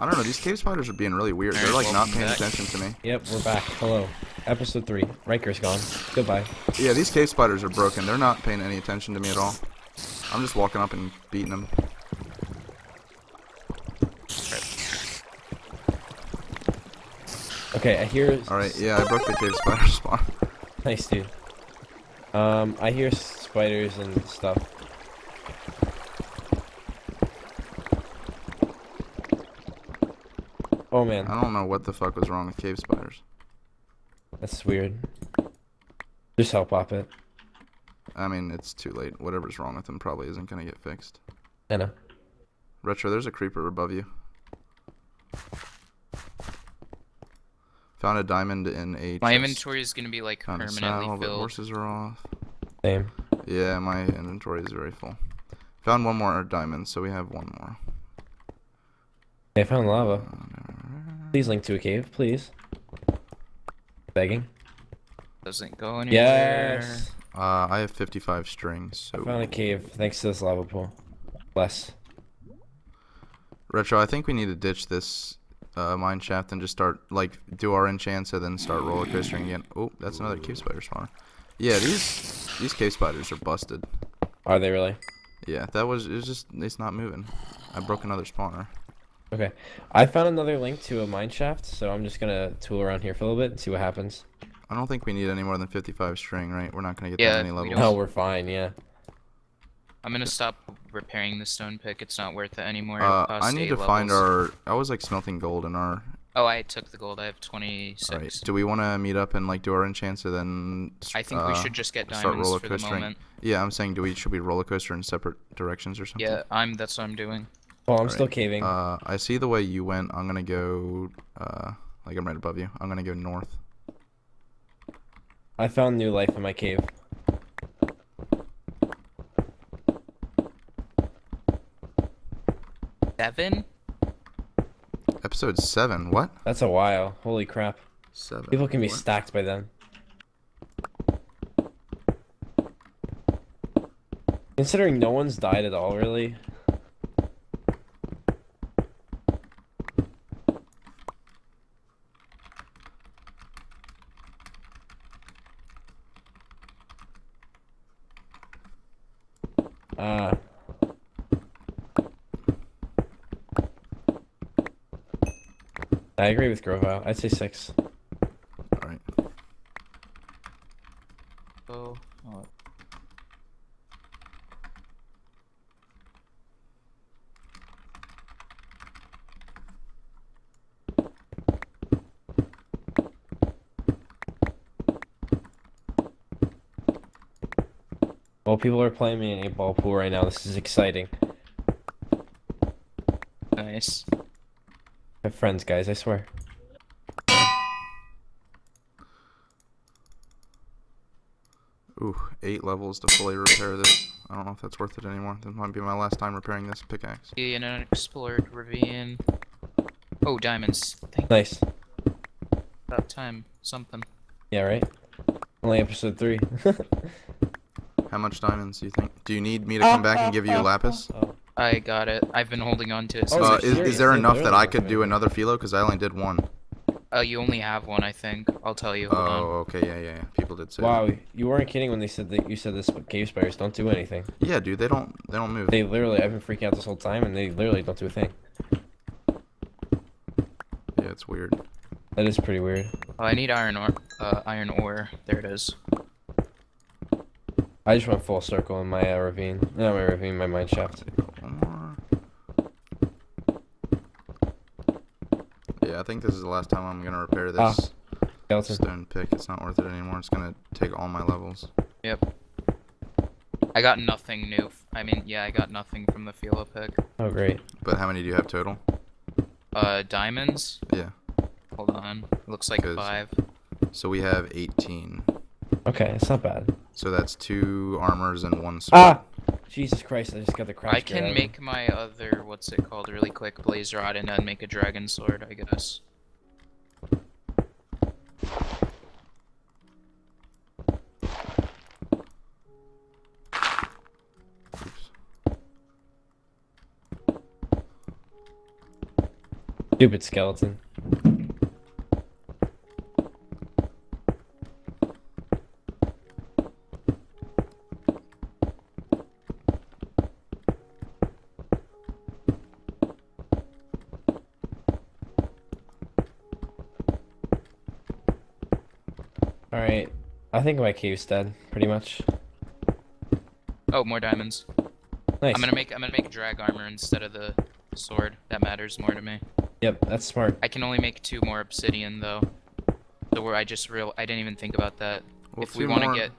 I don't know, these cave spiders are being really weird. They're like not paying attention to me. Yep, we're back. Hello. Episode 3. Riker's gone. Goodbye. Yeah, these cave spiders are broken. They're not paying any attention to me at all. I'm just walking up and beating them. Okay, I hear... Alright, yeah, I broke the cave spider spawn. Nice, dude. I hear spiders and stuff. Oh, man. I don't know what the fuck was wrong with cave spiders. That's weird. Just help pop it. I mean, it's too late. Whatever's wrong with them probably isn't gonna get fixed. I know. Retro, there's a creeper above you. Found a diamond in a chest. My inventory is gonna be like permanently filled. The horses are off. Same. Yeah, my inventory is very full. Found one more diamond, so we have one more. I found lava. Please link to a cave, please. Begging. Doesn't go anywhere. Yes. I have 55 strings. So I found a cave thanks to this lava pool. Bless. Retro, I think we need to ditch this. Mine shaft and just start like do our enchants and then start roller coastering again. Oh, that's another cave spider spawner. Yeah, these cave spiders are busted. Are they really? Yeah, that was it's just it's not moving. I broke another spawner. Okay, I found another link to a mine shaft, so I'm just gonna tool around here for a little bit and see what happens. I don't think we need any more than 55 string, right? We're not gonna get that many levels. No, we're fine. Yeah. I'm gonna stop repairing the stone pick. It's not worth it anymore. I need to find our. I was like smelting gold in our. Oh, I took the gold. I have 26. All right. Do we want to meet up and like do our enchants and then? I think we should just get diamonds for the moment. Yeah, I'm saying, do we should we roller coaster in separate directions or something? Yeah, I'm. That's what I'm doing. Well, I'm still caving. I see the way you went. I'm gonna go. Like I'm right above you. I'm gonna go north. I found new life in my cave. Episode 7. What? That's a while. Holy crap. 7. People can be stacked by then. Considering no one's died at all, really. I agree with Grovyle. I'd say 6. Alright. Oh. Well, people are playing me in a ball pool right now. This is exciting. Nice. I have friends, guys, I swear. Ooh, 8 levels to fully repair this. I don't know if that's worth it anymore. This might be my last time repairing this pickaxe. An unexplored ravine. Oh, diamonds. Thank nice. You. About time, something. Yeah, right? Only episode 3. How much diamonds do you think? Do you need me to come back and give you lapis? Oh. I got it. I've been holding on to it. So is there enough that I could do another phyllo? Because I only did one. You only have one, I think. I'll tell you. Hold on. Okay, yeah. People did say. Wow, you weren't kidding when they said that you said this cave spiders don't do anything. Yeah, dude, they don't move. They literally, I've been freaking out this whole time, and they literally don't do a thing. Yeah, it's weird. That is pretty weird. Oh, I need iron ore. There it is. I just went full circle in my ravine. Not my ravine, my mine shaft. Yeah, I think this is the last time I'm gonna repair this stone pick. It's not worth it anymore. It's gonna take all my levels. Yep. I got nothing new. I mean, yeah, I got nothing from the phyllo pick. Oh, great. But how many do you have total? Diamonds? Yeah. Hold on. Looks like 5. So we have 18. Okay, it's not bad. So that's 2 armors and 1 sword. Jesus Christ, I just got the crash. I can make my other, what's it called, really quick, blaze rod, and then make a dragon sword, I guess. Oops. Stupid skeleton. Alright, I think my cave's dead, pretty much. Oh, more diamonds. Nice. I'm gonna make drag armor instead of the sword. That matters more to me. Yep, that's smart. I can only make 2 more obsidian though. So where I didn't even think about that. Well, if we want to get,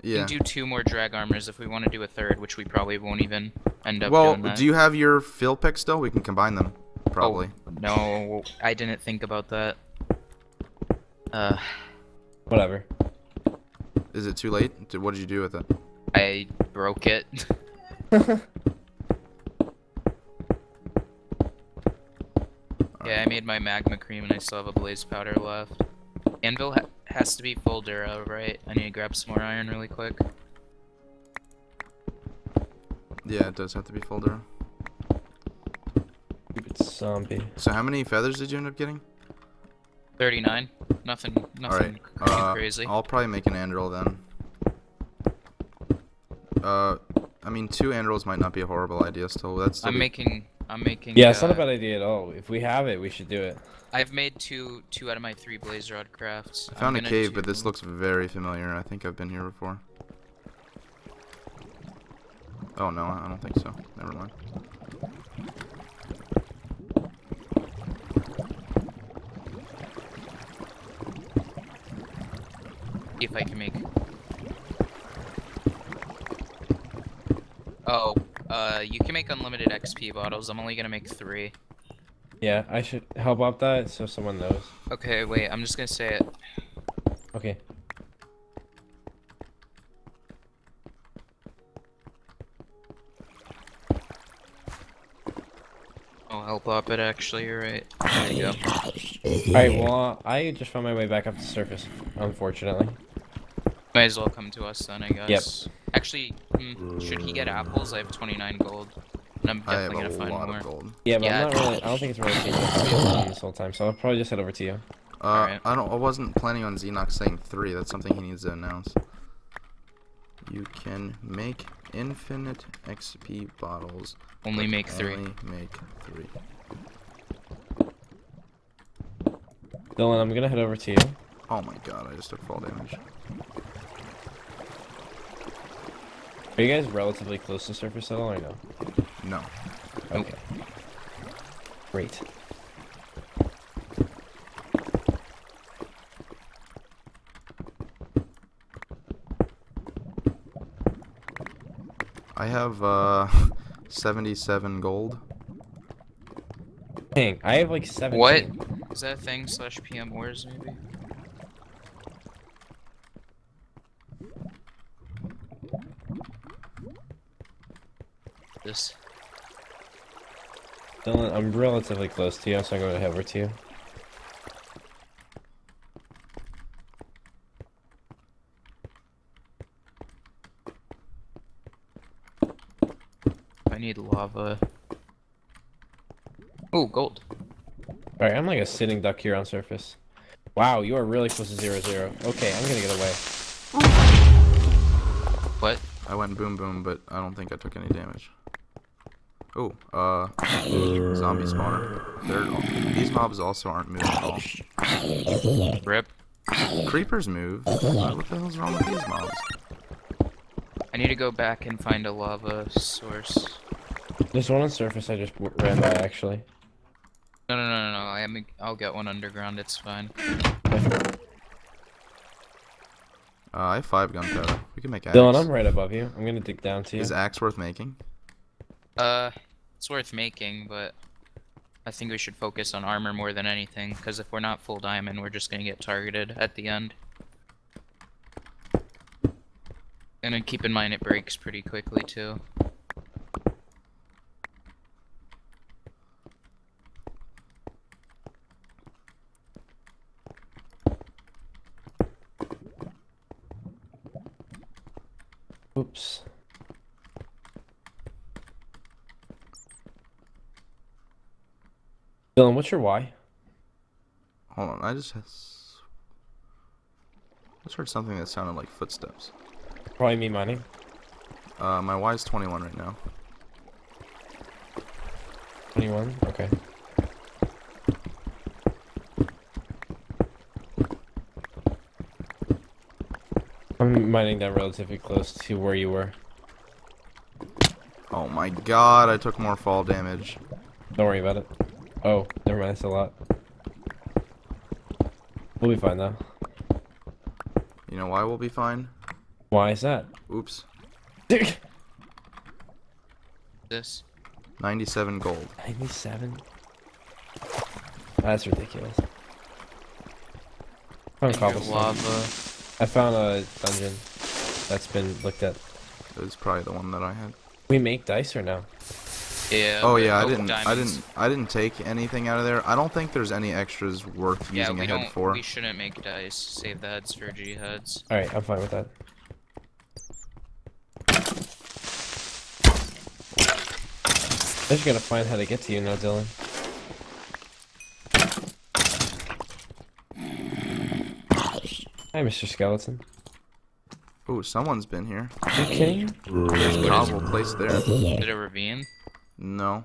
yeah, we can do 2 more drag armors if we want to do a 3rd, which we probably won't even end up doing that. Do you have your fill pick still? We can combine them, probably. Oh, no, I didn't think about that. Whatever. Is it too late? What did you do with it? I broke it. Yeah, I made my magma cream and I still have a blaze powder left. Anvil has to be full Dura, right? I need to grab some more iron really quick. Yeah, it does have to be full Dura. Stupid zombie. So how many feathers did you end up getting? 39. Nothing crazy. I'll probably make an Andril then. I mean, 2 Andrils might not be a horrible idea still. That's still I'm making. Yeah, it's not a bad idea at all. If we have it, we should do it. I've made 2 out of my 3 blaze rod crafts. I found a cave, but this looks very familiar. I think I've been here before. Oh no, I don't think so. Never mind. If I can make. Oh, you can make unlimited XP bottles. I'm only gonna make 3. Yeah, I should help up that so someone knows. Okay, wait, I'm just gonna say it. Okay. I'll help up it actually, you're right. There you go. Alright, well, I just found my way back up to the surface, unfortunately. Might as well come to us then, I guess. Yep. Actually, should he get apples? I have 29 gold, and I'm definitely gonna find more. I have a lot of gold. Yeah, but yeah. I'm not really, I don't think it's really changing this whole time, so I'll probably just head over to you. Right. I wasn't planning on Xenox saying 3. That's something he needs to announce. You can make infinite XP bottles. Only make 3. Only make 3. Dylan, I'm gonna head over to you. Oh my god, I just took fall damage. Are you guys relatively close to surface at all, or no? No. Okay. Great. I have, 77 gold. Dang, I have like 17. What? Is that a thing slash PM Wars, maybe? Dylan, I'm relatively close to you, so I'm going to head over to you. I need lava. Oh, gold. Alright, I'm like a sitting duck here on surface. Wow, you are really close to 0-0. Okay, I'm going to get away. What? I went boom boom, but I don't think I took any damage. Oh, zombie spawner. These mobs also aren't moving at all. Rip. Creepers move. What the hell's wrong with these mobs? I need to go back and find a lava source. There's one on surface I just ran by, actually. No. I'll get one underground, it's fine. I have 5 gunpowder. We can make axe. Dylan, I'm right above you. I'm gonna dig down to you. Is axe worth making? It's worth making, but I think we should focus on armor more than anything, because if we're not full diamond, we're just gonna get targeted at the end. And then keep in mind it breaks pretty quickly, too. Oops. Dylan, what's your why? Hold on, I just heard something that sounded like footsteps. Probably me mining. My Y is 21 right now. 21? Okay. I'm mining that relatively close to where you were. Oh my god, I took more fall damage. Don't worry about it. Oh, never mind, that's a lot. We'll be fine though. You know why we'll be fine? Why is that? Oops. Dude. This. 97 gold. 97? That's ridiculous. I found lava. I found a dungeon that's been looked at. It's probably the one that I had. We make dice or no? Yeah. Oh yeah, I didn't take anything out of there. I don't think there's any extras worth using a head for. We shouldn't make dice. Save the heads for G heads. All right, I'm fine with that. I just gotta find how to get to you now, Dylan. Hi, Mr. Skeleton. Oh, someone's been here. Are you kidding? There's a cobble place there. Is it a ravine? No.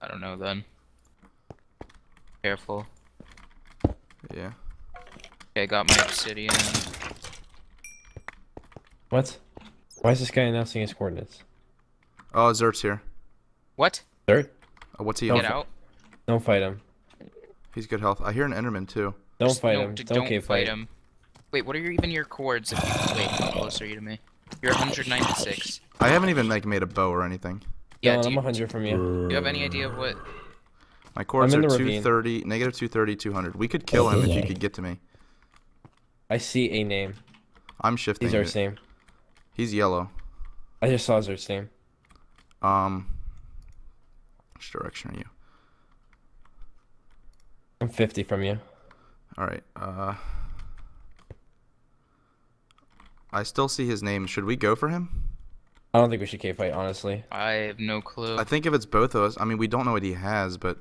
I don't know then. Careful. Yeah. Okay, I got my obsidian. What? Why is this guy announcing his coordinates? Oh, Zert's here. What? Zert? Oh, what's he on? Get out. Don't fight him. He's good health. I hear an Enderman too. Don't fight him. Don't fight him. Wait, what are even your cords? If you wait, how close are you to me? You're 196. I haven't even like made a bow or anything. Yeah, no, I'm 100 from you. Do you have any idea of what? My cords are -230, -230, 200. We could kill him if you could get to me. I see a name. I'm shifting. He's our name. He's yellow. I just saw Zert's name. Which direction are you? I'm 50 from you. Alright, I still see his name. Should we go for him? I don't think we should K-fight, honestly. I have no clue. I think if it's both of us, I mean, we don't know what he has, but...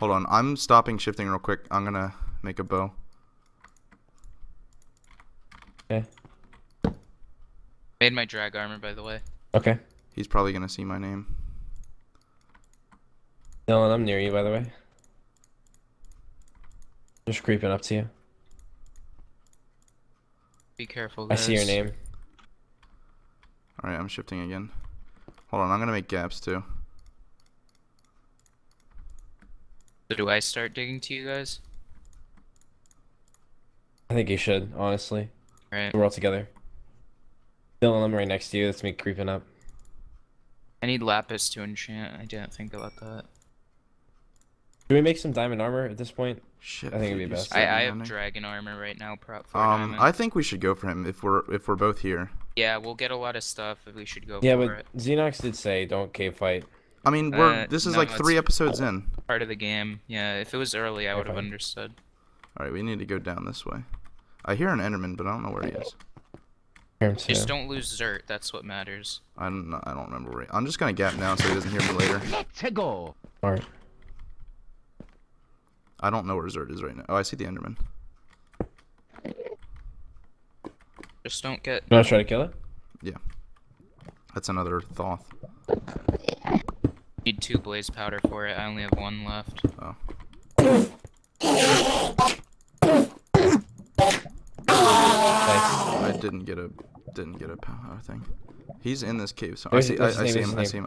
Hold on, I'm stopping shifting real quick. I'm gonna make a bow. Okay. Made my drag armor, by the way. Okay. He's probably gonna see my name. Dylan, I'm near you, by the way. Just creeping up to you. Be careful, guys. I see your name. Alright, I'm shifting again. Hold on, I'm gonna make gaps too. So do I start digging to you guys? I think you should, honestly. Alright. We're all together. Dylan, I'm right next to you. That's me creeping up. I need lapis to enchant. I didn't think about that. Should we make some diamond armor at this point? Shit, I think it'd be best. I have dragon armor right now. Prop for diamond. I think we should go for him if we're both here. Yeah, we'll get a lot of stuff. If we should go. Yeah, for but it. Xenox did say don't cave fight. I mean, we're this is no, like 3 episodes in. Part of the game. Yeah, if it was early, I would have understood. All right, we need to go down this way. I hear an Enderman, but I don't know where he is. Just don't lose Zert. That's what matters. I don't remember where. I'm just gonna gap now so he doesn't hear me later. Let's go. All right. I don't know where Zert is right now. Oh, I see the Enderman. Just don't get. You want to try to kill it? Yeah. That's another Thoth. Need 2 blaze powder for it. I only have 1 left. Oh. I didn't get a power thing. He's in this cave. So I see him.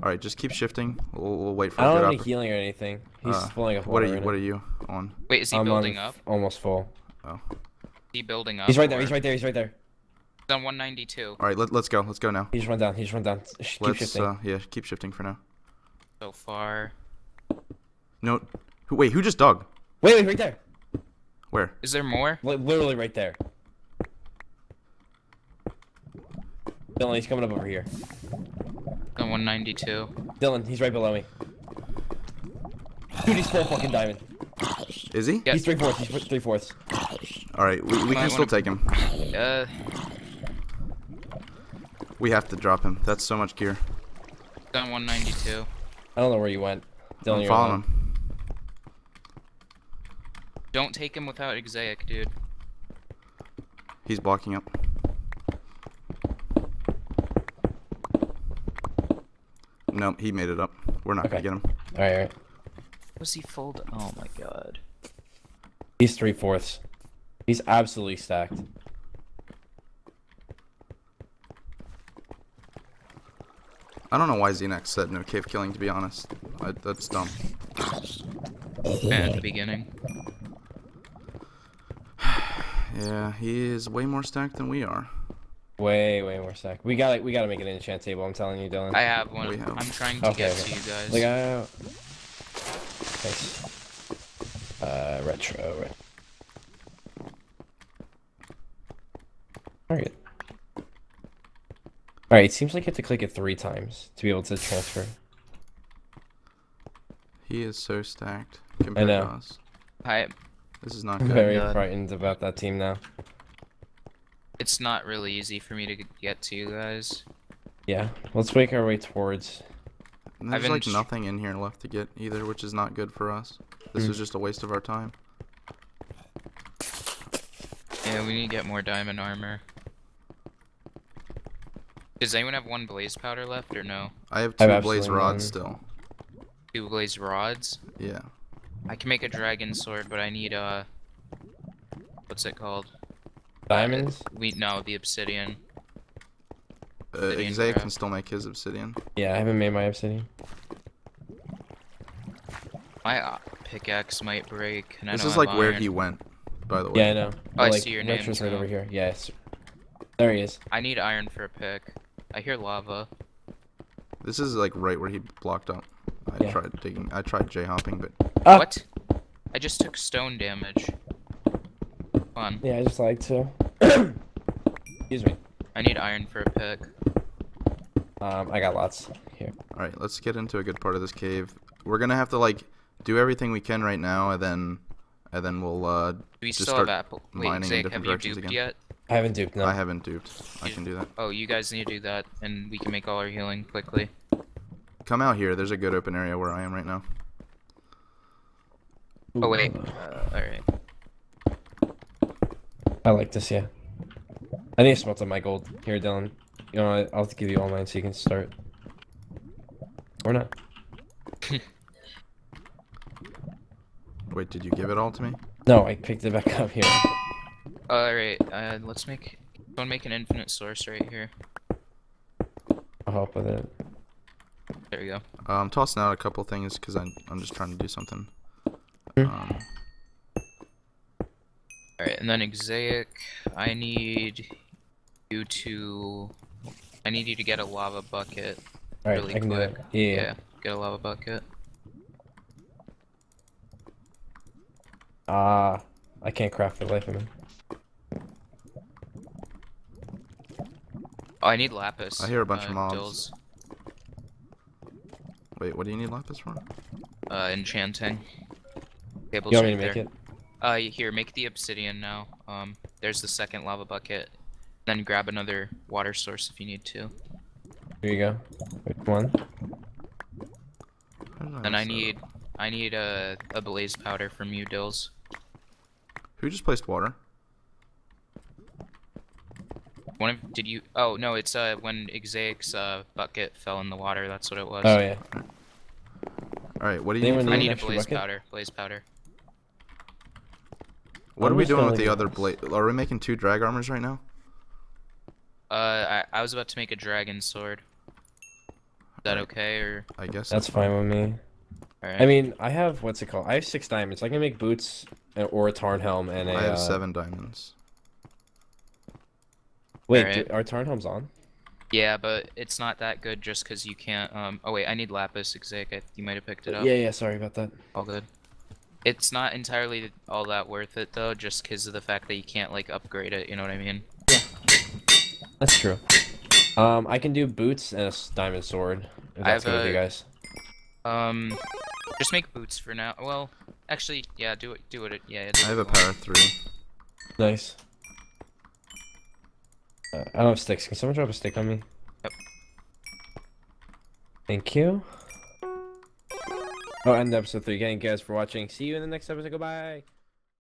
All right, just keep shifting. We'll wait for. I don't have any healing or anything. He's filling up. What are you on? Wait, is he building up? Almost full. Oh. Is he building up? He's right there. He's right there. He's on 192. All right, let's go. Let's go now. He's run down. Keep shifting. Yeah, keep shifting for now. So far. No. Wait, who just dug? Wait, right there. Where? Is there more? Literally right there. Dylan, he's coming up over here. On 192. Dylan, he's right below me. Dude, he's still a fucking diamond. Is he? Yes. He's 3/4. He's 3/4. Alright, we can still take him. We have to drop him. That's so much gear. On 192. I don't know where you went. Dylan, I'm following him. Don't take him without Exeic, dude. He's blocking up. Nope, he made it up. We're not gonna get him. Alright. Was he fold? Oh my god. He's 3/4. He's absolutely stacked. I don't know why Xenox said no cave killing, to be honest. That's dumb. At the beginning. Yeah, he is way more stacked than we are. Way more stacked. We gotta make it an enchant table. I'm telling you, Dylan. I have one. I'm trying to get to you guys. Like, nice. Retro. Right. Alright. Alright. It seems like you have to click it 3 times to be able to transfer. He is so stacked compared to us. This is not good. I'm very frightened about that team now. It's not really easy for me to get to you guys. Yeah, let's make our way towards. And there's like nothing in here left to get either, which is not good for us. This is just a waste of our time. Yeah, we need to get more diamond armor. Does anyone have 1 blaze powder left or no? I have 2 blaze rods still. 2 blaze rods? Yeah. I can make a dragon sword, but I need what's it called? Diamonds? No, the obsidian. Exeic can still make his obsidian. Yeah, I haven't made my obsidian. My pickaxe might break. And this is like where he went, by the way. Yeah, I know. Oh, I see your name. Retro's right over here. Yes. There he is. I need iron for a pick. I hear lava. This is like right where he blocked up. I tried digging. I tried j-hopping, but what? I just took stone damage. Fun. Yeah, I just like to. Excuse me. I need iron for a pick. I got lots here. All right, let's get into a good part of this cave. We're gonna have to like do everything we can right now, and then we'll mining in different directions again. Yet? I haven't duped. No. I haven't duped. I can do that. Oh, you guys need to do that, and we can make all our healing quickly. Come out here. There's a good open area where I am right now. Oh wait. Alright. I like this, yeah. I need to smelt on my gold. Here, Dylan. You know what? I'll give you all mine so you can start. Or not. Wait, did you give it all to me? No, I picked it back up here. Alright, let's make... Someone make an infinite source right here. I'll help with it. There we go. I'm tossing out a couple things because I'm just trying to do something. Alright, and then Exeic, I need you to get a lava bucket. Alright, really quick. Yeah, get a lava bucket. I can't craft for the life of me. Oh, I need lapis. I hear a bunch of mobs. Dills. Wait, what do you need lapis for? Enchanting. Table's you want me to make it? Here, make the obsidian now. There's the 2nd lava bucket. Then grab another water source if you need to. Here you go. Which one? And I need a blaze powder from you, Dills. Who just placed water? Oh no, it's when Exeic's bucket fell in the water. That's what it was. Oh yeah. All right, what do you need? I need a blaze powder. Blaze powder. What are we doing with the other blaze? Are we making 2 drag armors right now? I was about to make a dragon sword. Is that okay, or? I guess that's fine with me. All right. I mean, I have what's it called? I have 6 diamonds. I can make boots or a Tarn helm and a. I have 7 diamonds. Wait, are Tarn helms on? Yeah, but it's not that good just because you can't. Oh wait, I need lapis, Exeic. You might have picked it up. Yeah. Sorry about that. All good. It's not entirely all that worth it though, just because of the fact that you can't like upgrade it. You know what I mean? Yeah. That's true. I can do boots and a diamond sword. If that's good with you guys. Just make boots for now. Well, actually, yeah, do it. Yeah. I have a power 3. Nice. I don't have sticks. Can someone drop a stick on me? Yep. Thank you. I'll end episode 3. Thank you guys for watching. See you in the next episode. Goodbye.